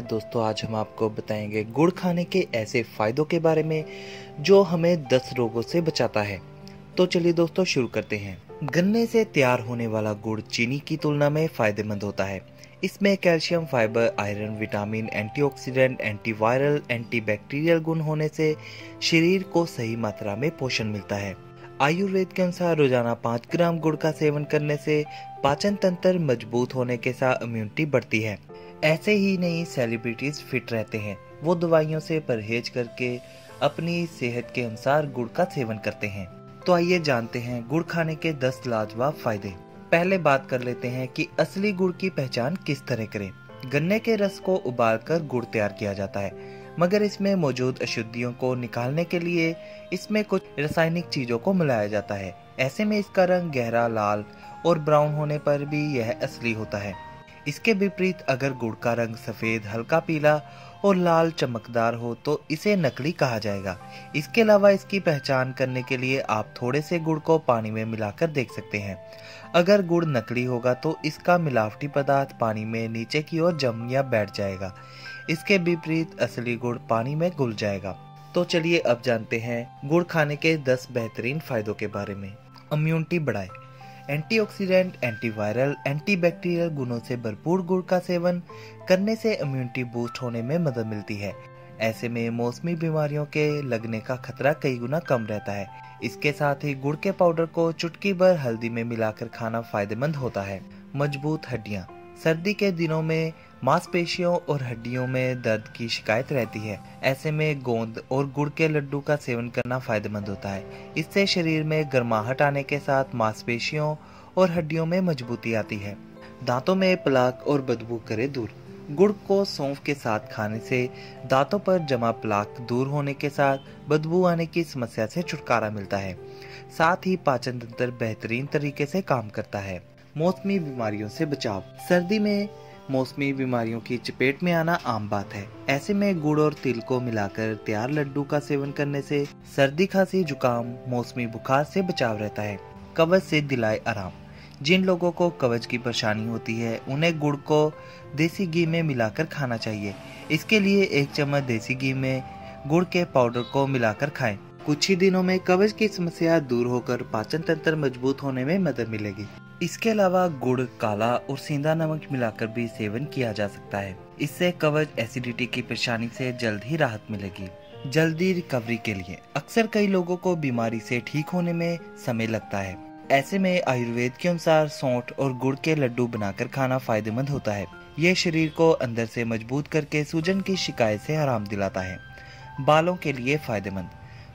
दोस्तों आज हम आपको बताएंगे गुड़ खाने के ऐसे फायदों के बारे में जो हमें 10 रोगों से बचाता है। तो चलिए दोस्तों शुरू करते हैं। गन्ने से तैयार होने वाला गुड़ चीनी की तुलना में फायदेमंद होता है। इसमें calcium, fibre, iron, vitamin, antioxidant, antiviral, antibacterial गुण होने से शरीर को सही मात्रा में पोषण मिलता है। आयुर्वेद के अनुसार रोजाना 5 ग्राम गुड़ का सेवन करने से पाचन तंत्र मजबूत होने के साथ इम्यूनिटी बढ़ती है। ऐसे ही नहीं सेलिब्रिटीज फिट रहते हैं, वो दवाइयों से परहेज करके अपनी सेहत के अनुसार गुड़ का सेवन करते हैं। तो आइए जानते हैं गुड़ खाने के 10 लाजवाब फायदे। पहले बात कर लेते हैं कि असली गुड़ की पहचान किस तरह करें। गन्ने के रस को उबालकर गुड़ तैयार किया जाता है, मगर इसमें मौजूद अशुद्धियों को निकालने के लिए इसमें कुछ रासायनिक चीजों को मिलाया जाता है। ऐसे में इसका रंग गहरा लाल और ब्राउन होने पर भी यह असली होता है। इसके विपरीत अगर गुड़ का रंग सफेद, हल्का पीला और लाल चमकदार हो तो इसे नकली कहा जाएगा। इसके अलावा इसकी पहचान करने के लिए आप थोड़े से गुड़ को पानी में मिलाकर देख सकते हैं। अगर गुड़ नकली होगा तो इसका मिलावटी पदार्थ पानी में नीचे की ओर जम या बैठ जाएगा। इसके विपरीत असली गुड़ पानी में घुल जाएगा। तो चलिए अब जानते हैं गुड़ खाने के 10 बेहतरीन फायदों के बारे में। इम्यूनिटी बढ़ाए। एंटीऑक्सीडेंट, एंटीवायरल, एंटीबैक्टीरियल गुणों से भरपूर गुड़ का सेवन करने से इम्यूनिटी बूस्ट होने में मदद मिलती है। ऐसे में मौसमी बीमारियों के लगने का खतरा कई गुना कम रहता है। इसके साथ ही गुड़ के पाउडर को चुटकी भर हल्दी में मिलाकर खाना फायदेमंद होता है। मजबूत हड्डियाँ। सर्दी के दिनों में मांसपेशियों और हड्डियों में दर्द की शिकायत रहती है। ऐसे में गोंद और गुड़ के लड्डू का सेवन करना फायदेमंद होता है। इससे शरीर में गर्माहट आने के साथ मांसपेशियों और हड्डियों में मजबूती आती है। दांतों में प्लाक और बदबू करे दूर। गुड़ को सौंफ के साथ खाने से दांतों पर जमा प्लाक दूर होने के साथ बदबू आने की समस्या से छुटकारा मिलता है। साथ ही पाचन तंत्र बेहतरीन तरीके से काम करता है। मौसमी बीमारियों से बचाव। सर्दी में मौसमी बीमारियों की चपेट में आना आम बात है। ऐसे में गुड़ और तिल को मिलाकर तैयार लड्डू का सेवन करने से सर्दी, खांसी, जुकाम, मौसमी बुखार से बचाव रहता है। कब्ज से दिलाए आराम। जिन लोगों को कब्ज की परेशानी होती है उन्हें गुड़ को देसी घी में मिलाकर खाना चाहिए। इसके लिए 1 चम्मच देसी घी में गुड़ के पाउडर को मिलाकर खाएं। कुछ ही दिनों में कब्ज की समस्या दूर होकर पाचन तंत्र मजबूत होने में मदद मिलेगी। इसके अलावा गुड़, काला और सेंधा नमक मिलाकर भी सेवन किया जा सकता है। इससे कब्ज, एसिडिटी की परेशानी से जल्द ही राहत मिलेगी। जल्दी रिकवरी के लिए। अक्सर कई लोगों को बीमारी से ठीक होने में समय लगता है। ऐसे में आयुर्वेद के अनुसार सौंठ और गुड़ के लड्डू बनाकर खाना फायदेमंद होता है। ये शरीर को अंदर से मजबूत करके सूजन की शिकायत से आराम दिलाता है। बालों के लिए फायदेमंद।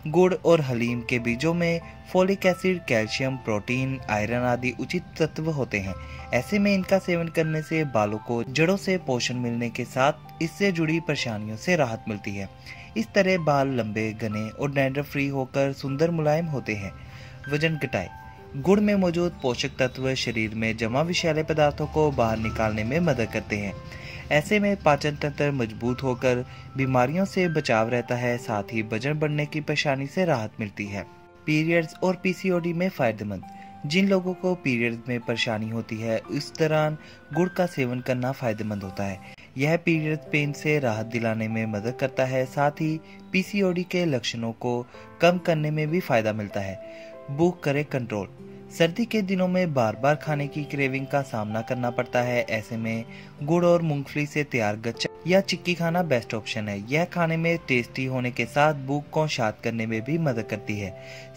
गुड़ और हलीम के बीजों में folic acid, calcium, protein, iron आदि उचित तत्व होते हैं। ऐसे में इनका सेवन करने से बालों को जड़ों से पोषण मिलने के साथ इससे जुड़ी परेशानियों से राहत मिलती है। इस तरह बाल लंबे, घने और डैंड्रफ फ्री होकर सुंदर, मुलायम होते हैं। वजन घटाए। गुड़ में मौजूद पोषक तत्व शरीर में जमा विषैले पदार्थों को बाहर निकालने में मदद करते हैं। ऐसे में पाचन तंत्र मजबूत होकर बीमारियों से बचाव रहता है। साथ ही वजन बढ़ने की परेशानी से राहत मिलती है। पीरियड्स और पीसीओडी में फायदेमंद। जिन लोगों को पीरियड्स में परेशानी होती है उस दौरान गुड़ का सेवन करना फायदेमंद होता है। यह पीरियड्स पेन से राहत दिलाने में मदद करता है। साथ ही पीसीओडी के लक्षणों को कम करने में भी फायदा मिलता है। भूख करे कंट्रोल। सर्दी के दिनों में बार बार खाने की क्रेविंग का सामना करना पड़ता है। ऐसे में गुड़ और मूंगफली से तैयार गच्चा या चिक्की खाना बेस्ट ऑप्शन है। यह खाने में टेस्टी होने के साथ भूख को शांत करने में भी मदद करती है।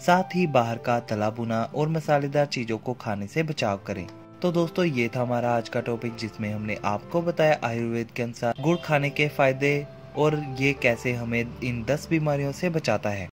साथ ही बाहर का तला भुना और मसालेदार चीजों को खाने से बचाव करें। तो दोस्तों ये था हमारा आज का टॉपिक, जिसमें हमने आपको बताया आयुर्वेद के अनुसार गुड़ खाने के फायदे और ये कैसे हमें इन 10 बीमारियों से बचाता है।